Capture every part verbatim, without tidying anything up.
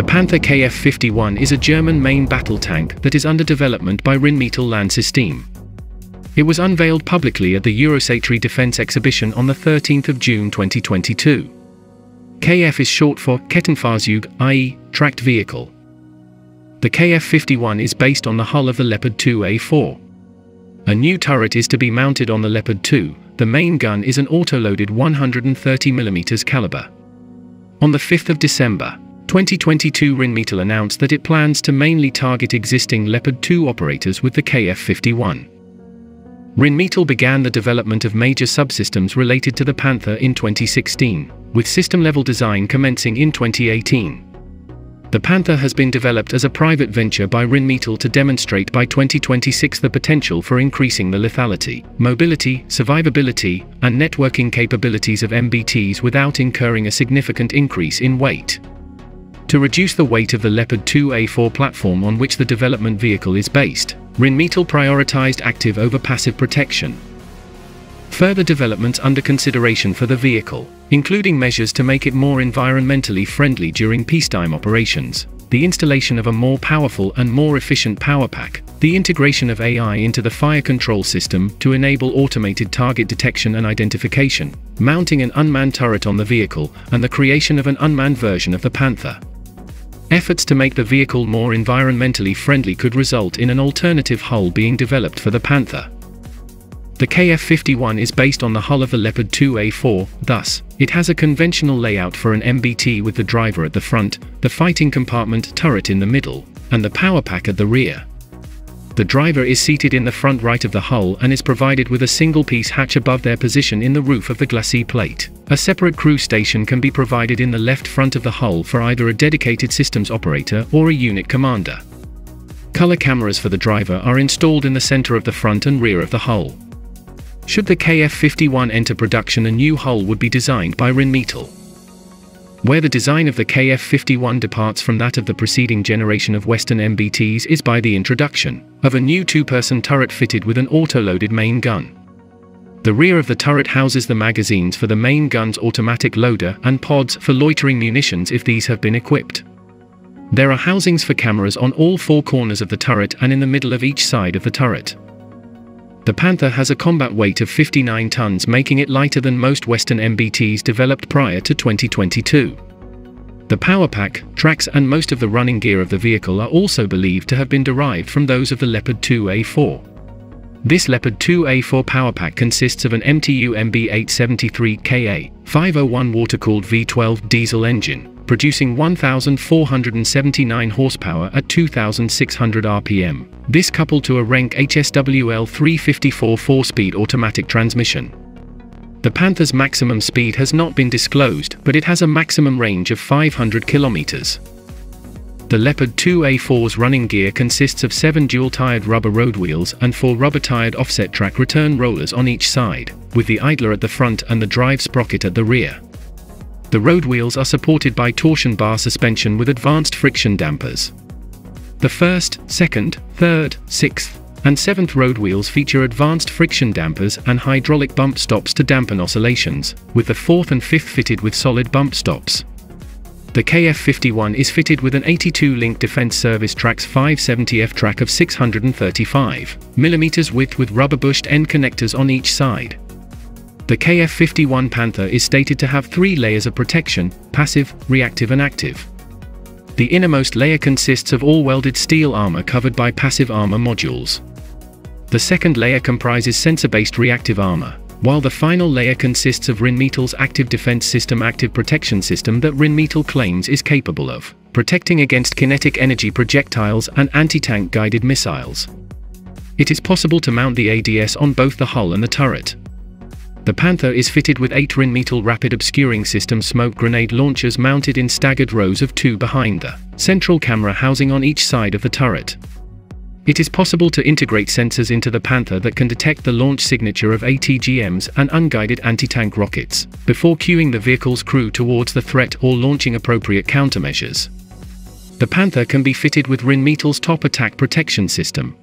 The Panther K F fifty-one is a German main battle tank that is under development by Rheinmetall Land System. It was unveiled publicly at the Eurosatory Defense Exhibition on the thirteenth of June twenty twenty-two. K F is short for Kettenfahrzeug, that is, tracked vehicle. The K F fifty-one is based on the hull of the Leopard two A four. A new turret is to be mounted on the Leopard two. The main gun is an autoloaded one hundred thirty millimeter caliber. On the fifth of December twenty twenty-two, Rheinmetall announced that it plans to mainly target existing Leopard two operators with the K F fifty-one. Rheinmetall began the development of major subsystems related to the Panther in twenty sixteen, with system-level design commencing in twenty eighteen. The Panther has been developed as a private venture by Rheinmetall to demonstrate by twenty twenty-six the potential for increasing the lethality, mobility, survivability, and networking capabilities of M B Ts without incurring a significant increase in weight. To reduce the weight of the Leopard two A four platform on which the development vehicle is based, Rheinmetall prioritized active over passive protection. Further developments under consideration for the vehicle, including measures to make it more environmentally friendly during peacetime operations, the installation of a more powerful and more efficient power pack, the integration of A I into the fire control system to enable automated target detection and identification, mounting an unmanned turret on the vehicle, and the creation of an unmanned version of the Panther. Efforts to make the vehicle more environmentally friendly could result in an alternative hull being developed for the Panther. The K F fifty-one is based on the hull of the Leopard two A four, thus, it has a conventional layout for an M B T with the driver at the front, the fighting compartment turret in the middle, and the power pack at the rear. The driver is seated in the front right of the hull and is provided with a single-piece hatch above their position in the roof of the glacis plate. A separate crew station can be provided in the left front of the hull for either a dedicated systems operator or a unit commander. Color cameras for the driver are installed in the center of the front and rear of the hull. Should the K F fifty-one enter production, a new hull would be designed by Rheinmetall. Where the design of the K F fifty-one departs from that of the preceding generation of Western M B Ts is by the introduction of a new two-person turret fitted with an autoloaded main gun. The rear of the turret houses the magazines for the main gun's automatic loader and pods for loitering munitions if these have been equipped. There are housings for cameras on all four corners of the turret and in the middle of each side of the turret. The Panther has a combat weight of fifty-nine tons, making it lighter than most Western M B Ts developed prior to twenty twenty-two. The power pack, tracks and most of the running gear of the vehicle are also believed to have been derived from those of the Leopard two A four. This Leopard two A four power pack consists of an M T U M B eight seventy-three K A five oh one water-cooled V twelve diesel engine, producing one thousand four hundred seventy-nine horsepower at two thousand six hundred R P M. This coupled to a Renk H S W L three fifty-four four-speed automatic transmission. The Panther's maximum speed has not been disclosed, but it has a maximum range of five hundred kilometers. The Leopard two A four's running gear consists of seven dual-tired rubber road wheels and four rubber-tired offset track return rollers on each side, with the idler at the front and the drive sprocket at the rear. The road wheels are supported by torsion bar suspension with advanced friction dampers. The first, second, third, sixth, and seventh road wheels feature advanced friction dampers and hydraulic bump stops to dampen oscillations, with the fourth and fifth fitted with solid bump stops. The K F fifty-one is fitted with an eighty-two link Defense Service Tracks five seventy F track of six hundred thirty-five millimeters width with rubber-bushed end connectors on each side. The K F fifty-one Panther is stated to have three layers of protection: passive, reactive and active. The innermost layer consists of all-welded steel armor covered by passive armor modules. The second layer comprises sensor-based reactive armor, while the final layer consists of Rheinmetall's Active Defense System active protection system that Rheinmetall claims is capable of protecting against kinetic energy projectiles and anti-tank guided missiles. It is possible to mount the A D S on both the hull and the turret. The Panther is fitted with eight Rheinmetall Rapid Obscuring System smoke grenade launchers mounted in staggered rows of two behind the central camera housing on each side of the turret. It is possible to integrate sensors into the Panther that can detect the launch signature of A T G Ms and unguided anti-tank rockets, before cueing the vehicle's crew towards the threat or launching appropriate countermeasures. The Panther can be fitted with Rheinmetall's Top Attack Protection System.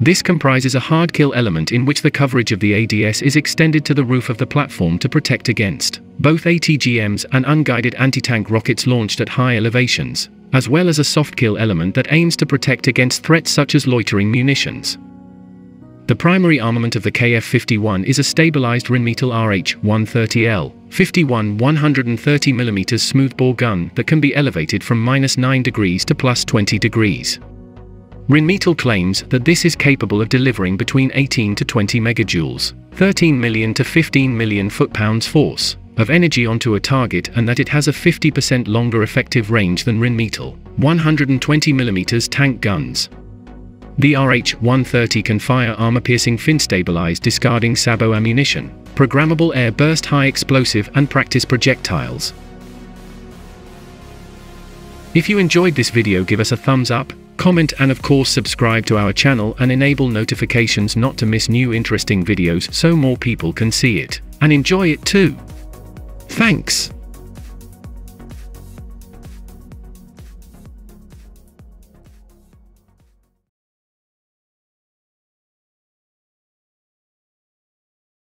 This comprises a hard kill element in which the coverage of the A D S is extended to the roof of the platform to protect against both A T G Ms and unguided anti-tank rockets launched at high elevations, as well as a soft-kill element that aims to protect against threats such as loitering munitions. The primary armament of the K F fifty-one is a stabilized Rheinmetall R H one thirty L fifty-one one hundred thirty millimeter smoothbore gun that can be elevated from minus nine degrees to plus twenty degrees. Rheinmetall claims that this is capable of delivering between eighteen to twenty megajoules, thirteen million to fifteen million foot-pounds force, of energy onto a target, and that it has a fifty percent longer effective range than Rheinmetall one hundred twenty millimeter tank guns. The R H one thirty can fire armor-piercing fin-stabilized discarding sabot ammunition, programmable air-burst high-explosive and practice projectiles. If you enjoyed this video, give us a thumbs up, comment, and of course subscribe to our channel and enable notifications not to miss new interesting videos so more people can see it and enjoy it too. Thanks!